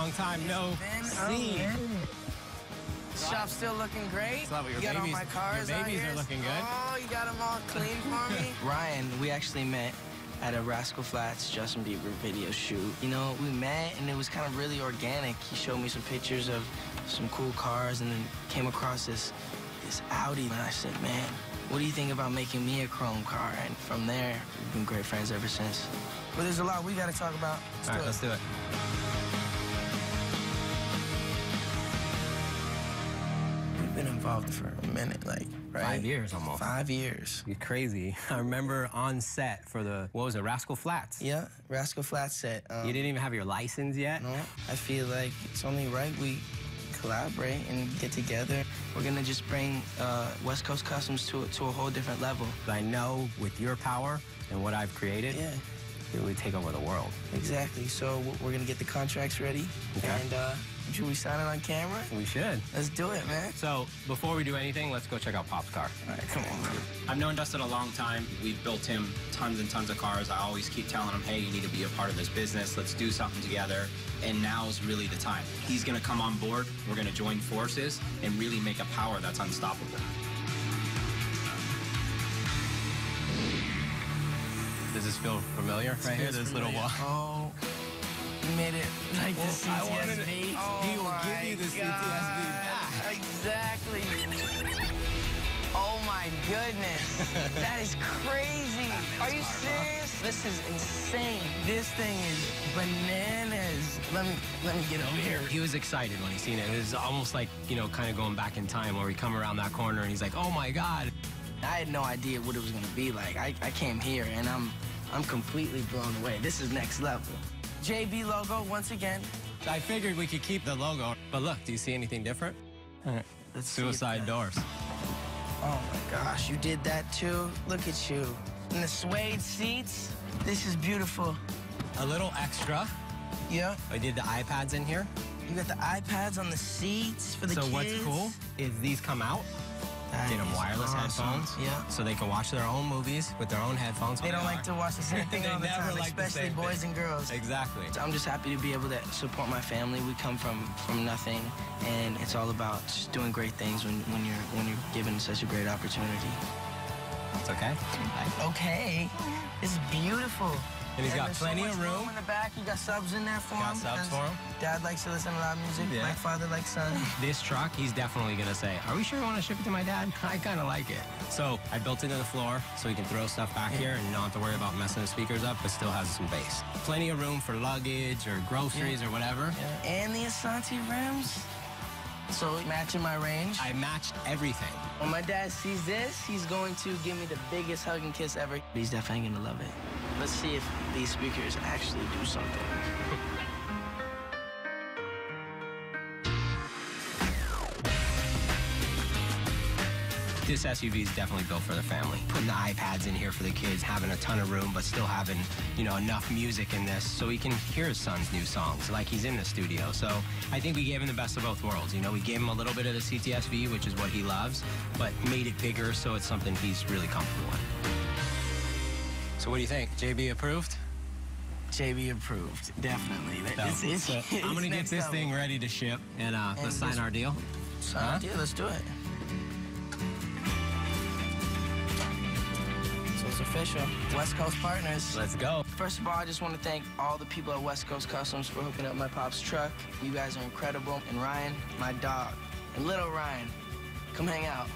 Long time no see. Shop's still looking great. You got all my cars out here. Your babies are looking good. Oh, you got them all clean for me. Ryan, we actually met at a Rascal Flatts Justin Bieber video shoot. You know, we met and it was kind of really organic. He showed me some pictures of some cool cars and then came across this Audi. And I said, man, what do you think about making me a chrome car? And from there, we've been great friends ever since. Well, there's a lot we got to talk about. All right, let's do it. Been involved for a minute, like, right? 5 years almost. 5 years. You're crazy. I remember on set for the, what was it, Rascal Flatts? Yeah, Rascal Flatts set. You didn't even have your license yet? No, I feel like it's only right we collaborate and get together. We're gonna just bring West Coast Customs to a whole different level. I know with your power and what I've created, yeah, it would take over the world. Exactly, so we're gonna get the contracts ready, okay. And should we sign it on camera? We should. Let's do it, man. So, before we do anything, let's go check out Pop's car. All right, come on, man. I've known Justin a long time. We've built him tons and tons of cars. I always keep telling him, hey, you need to be a part of this business. Let's do something together. And now's really the time. He's going to come on board. We're going to join forces and really make a power that's unstoppable. Does this feel familiar right here, this little wall? Oh. Made it like the CTS-V. Oh, he will give you the CTS-V back. Exactly. Oh my goodness. That is crazy. Are you serious? Huh? This is insane. This thing is bananas. Let me get over here. He was excited when he seen it. It was almost like, you know, kind of going back in time where we come around that corner and he's like, oh my God. I had no idea what it was gonna be like. I came here and I'm completely blown away. This is next level. JB logo once again. I figured we could keep the logo, but look, do you see anything different? All right. Let's suicide doors. Oh my gosh, you did that too? Look at you. And the suede seats, this is beautiful. A little extra. Yeah. I did the iPads in here. You got the iPads on the seats for the kids. So what's cool is these come out. Get them wireless headphones, yeah, so they can watch their own movies with their own headphones. They don't like to watch the same thing all the time, especially boys and girls. Exactly. So I'm just happy to be able to support my family. We come from nothing, and it's all about just doing great things when you're given such a great opportunity. It's okay. Okay. It's beautiful. And he's got plenty of room in the back. You got subs in there for him. Got subs for him. Dad likes to listen to loud music. Yeah. My father likes son. This truck, he's definitely gonna say, "Are we sure you want to ship it to my dad?" I kind of like it. So I built into the floor so he can throw stuff back here and not have to worry about messing the speakers up, but still has some bass. Plenty of room for luggage or groceries or whatever. Yeah. And the Asante rims. So matching my range. I matched everything. When my dad sees this, he's going to give me the biggest hug and kiss ever. He's definitely gonna love it. Let's see if these speakers actually do something. This SUV is definitely built for the family. Putting the iPads in here for the kids, having a ton of room, but still having, you know, enough music in this so he can hear his son's new songs, like he's in the studio. So I think we gave him the best of both worlds. You know, we gave him a little bit of the CTS-V, which is what he loves, but made it bigger so it's something he's really comfortable with. So what do you think? JB approved? JB approved, definitely. So, I'm gonna get this thing ready to ship, and let's sign our deal. Sign our deal, let's do it. So it's official, West Coast partners. Let's go. First of all, I just want to thank all the people at West Coast Customs for hooking up my pop's truck. You guys are incredible. And Ryan, my dog, and little Ryan, come hang out.